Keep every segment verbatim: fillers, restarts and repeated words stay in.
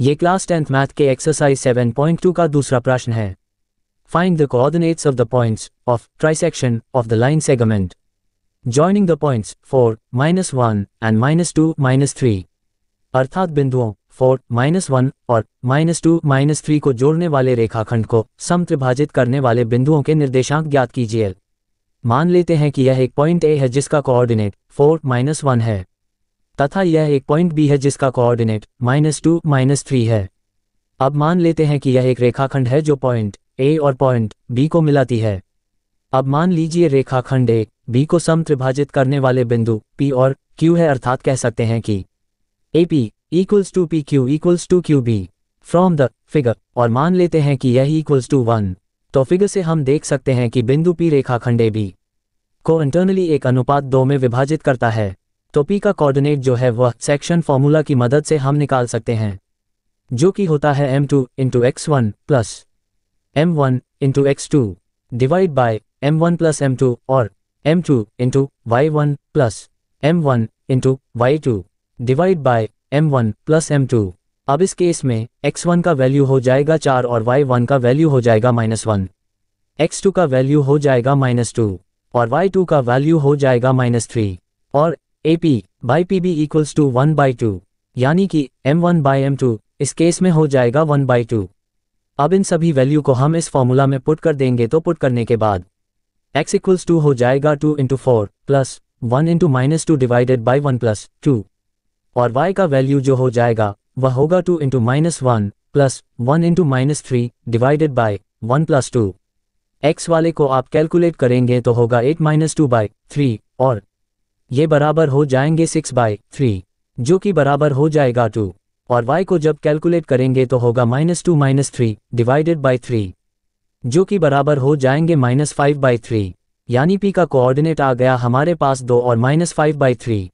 ये class tenth math के exercise seven point two का दूसरा प्रश्न है। Find the coordinates of the points of trisection of the line segment joining the points four minus one and minus two minus three, अर्थात बिंदुओं four minus one और minus two minus three को जोड़ने वाले रेखाखंड को समत्रिभाजित करने वाले बिंदुओं के निर्देशांक ज्ञात कीजिए। मान लेते हैं कि यह एक पॉइंट ए है जिसका कोऑर्डिनेट फोर माइनस वन है तथा यह एक पॉइंट बी है जिसका coordinate minus two minus three है। अब मान लेते हैं कि यह एक रेखाखंड है जो पॉइंट ए और पॉइंट बी को मिलाती है। अब मान लीजिए रेखाखंड ए बी को समत्रिभाजित करने वाले बिंदु पी और क्यू है, अर्थात कह सकते हैं कि A P equals to P Q equals to Q B from the figure, और मान लेते हैं कि यह इक्वल्स टू वन, तो फिगर से हम देख सकते हैं कि बिंदु पी रेखाखंड ए बी को इंटरनली एक अनुपात दो में विभाजित करता है। तो पी का कोऑर्डिनेट जो है वह सेक्शन फॉर्मूला की मदद से हम निकाल सकते हैं, जो कि होता है m two into x one plus m one into x two divide by m one plus m two और m two into y one plus m one into y two divide by m one plus m two. अब इस case में x one का value हो जाएगा चार और y one का वैल्यू हो जाएगा माइनस वन, एक्स टू का वैल्यू हो जाएगा माइनस टू और वाई टू का वैल्यू हो जाएगा माइनस थ्री और A P by P B equals to one by two, यानी कि m one by m two इस केस में हो जाएगा वन बाई टू। अब इन सभी वैल्यू को हम इस फॉर्मूला में पुट कर देंगे, तो पुट करने के बाद x इक्वल्स टू हो जाएगा two into four plus one into minus two divided by one plus two और y का वैल्यू जो हो जाएगा वह होगा two into minus one plus one into minus three divided by one plus two. X वाले को आप कैलकुलेट करेंगे तो होगा eight minus two by three और ये बराबर हो जाएंगे सिक्स बाई थ्री जो कि बराबर हो जाएगा टू, और y को जब कैलकुलेट करेंगे तो होगा minus two minus three divided by three जो कि बराबर हो जाएंगे माइनस फाइव बाई थ्री, यानी p का कोऑर्डिनेट आ गया हमारे पास दो और माइनस फाइव बाई थ्री।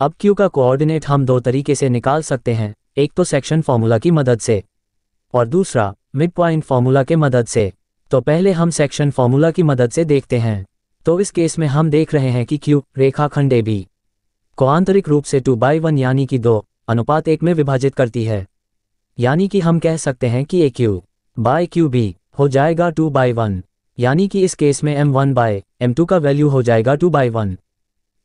अब q का कोऑर्डिनेट हम दो तरीके से निकाल सकते हैं, एक तो सेक्शन फॉर्मूला की मदद से और दूसरा मिड पॉइंट फॉर्मूला के मदद से। तो पहले हम सेक्शन फॉर्मूला की मदद से देखते हैं। तो इस केस में हम देख रहे हैं कि Q रेखाखंड ए बी को आंतरिक रूप से टू बाई वन यानी कि दो अनुपात एक में विभाजित करती है, यानी कि हम कह सकते हैं कि A Q by Q B हो जाएगा टू बाई वन, यानी कि इस केस में m one by m two का वैल्यू हो जाएगा टू बाई वन।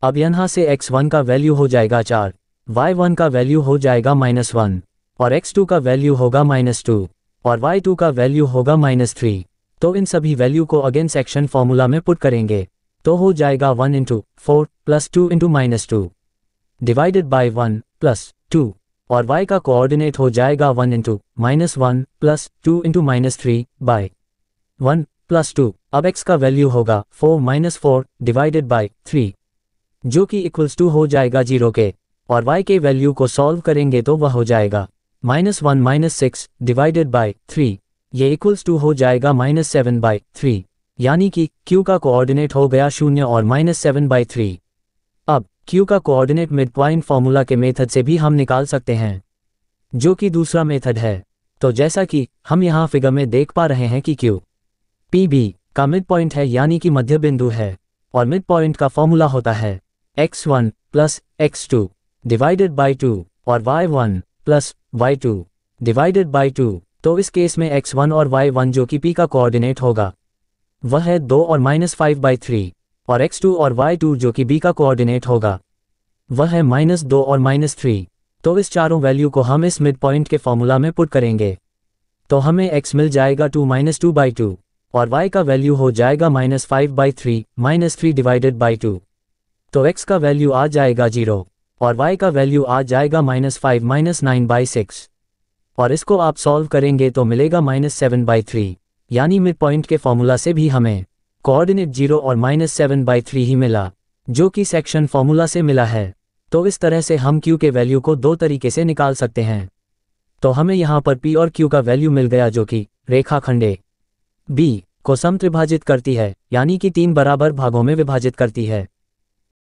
अब यहाँ से एक्स वन का वैल्यू हो जाएगा चार, वाई वन का वैल्यू हो जाएगा माइनस वन और एक्स टू का वैल्यू होगा माइनस टू और वाई टू का वैल्यू होगा माइनस थ्री। तो इन सभी वैल्यू को अगेन सेक्शन फॉर्मूला में पुट करेंगे तो हो जाएगा one into four plus two into minus two divided by one plus two और y का कोऑर्डिनेट हो जाएगा one into minus one plus two into minus three by one plus two. अब x का वैल्यू होगा four minus four divided by three जो कि equals to हो जाएगा जीरो के, और y के वैल्यू को सॉल्व करेंगे तो वह हो जाएगा minus one minus six divided by three, ये इक्वल्स टू हो जाएगा माइनस सेवन बाई थ्री, यानी कि Q का कोऑर्डिनेट हो गया शून्य और माइनस सेवन बाई थ्री। अब Q का कोऑर्डिनेट मिड पॉइंट फॉर्मूला के मेथड से भी हम निकाल सकते हैं जो कि दूसरा मेथड है। तो जैसा कि हम यहाँ फिगर में देख पा रहे हैं कि Q P B का मिड पॉइंट है यानी कि मध्य बिंदु है, और मिड पॉइंट का फॉर्मूला होता है x one plus x two divided by two और y one plus y two divided by two. तो इस केस में एक्स वन और वाई वन जो कि P का कोऑर्डिनेट होगा वह है दो और माइनस फाइव बाई थ्री और एक्स टू और वाई टू जो कि B का कोऑर्डिनेट होगा वह है माइनस दो और माइनस थ्री। तो इस चारों वैल्यू को हम इस मिड पॉइंट के फॉर्मूला में पुट करेंगे तो हमें x मिल जाएगा two minus two by two और y का वैल्यू हो जाएगा minus five by three minus three divided by two. तो x का वैल्यू आ जाएगा जीरो और y का वैल्यू आ जाएगा minus five minus nine by six और इसको आप सॉल्व करेंगे तो मिलेगा माइनस सेवन बाई थ्री, यानी मिड पॉइंट के फॉर्मूला से भी हमें कोऑर्डिनेट जीरो और माइनस सेवन बाई थ्री ही मिला जो कि सेक्शन फॉर्मूला से मिला है। तो इस तरह से हम Q के वैल्यू को दो तरीके से निकाल सकते हैं। तो हमें यहाँ पर P और Q का वैल्यू मिल गया जो कि रेखाखंड ए बी को समत्रिभाजित करती है, यानी कि तीन बराबर भागों में विभाजित करती है।